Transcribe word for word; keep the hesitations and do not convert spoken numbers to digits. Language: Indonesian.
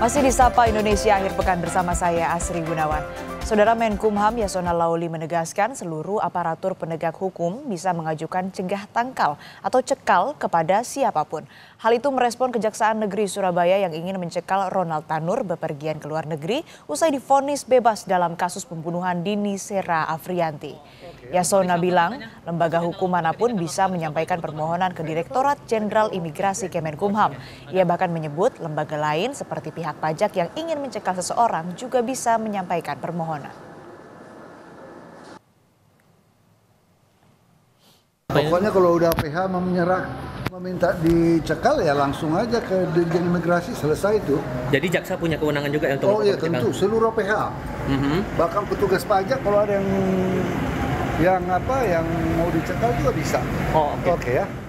Masih di Sapa Indonesia akhir pekan bersama saya Asri Gunawan. Saudara Menkumham Yasonna Laoly menegaskan seluruh aparatur penegak hukum bisa mengajukan cegah tangkal atau cekal kepada siapapun. Hal itu merespon Kejaksaan Negeri Surabaya yang ingin mencekal Ronald Tannur bepergian ke luar negeri usai divonis bebas dalam kasus pembunuhan Dini Sera Afrianti. Yasonna bilang lembaga hukum manapun bisa menyampaikan permohonan ke Direktorat Jenderal Imigrasi Kemenkumham. Ia bahkan menyebut lembaga lain seperti pihak pajak yang ingin mencekal seseorang juga bisa menyampaikan permohonan. Pokoknya kalau udah P H menyerah meminta dicekal ya langsung aja ke Dirjen Imigrasi, selesai itu. Jadi jaksa punya kewenangan juga untuk oh iya tentu, seluruh P H. Mm-hmm. Bahkan petugas pajak kalau ada yang yang apa yang mau dicekal juga bisa. Oh, oke okay. okay, ya.